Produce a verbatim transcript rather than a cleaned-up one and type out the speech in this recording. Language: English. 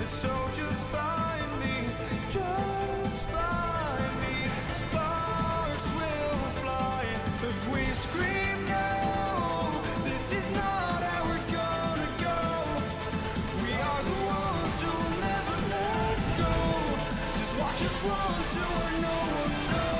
The soldiers find me, just find me. Sparks will fly if we scream no. This is not how we're gonna go. We are the ones who'll never let go. Just watch us run till we're no one knows.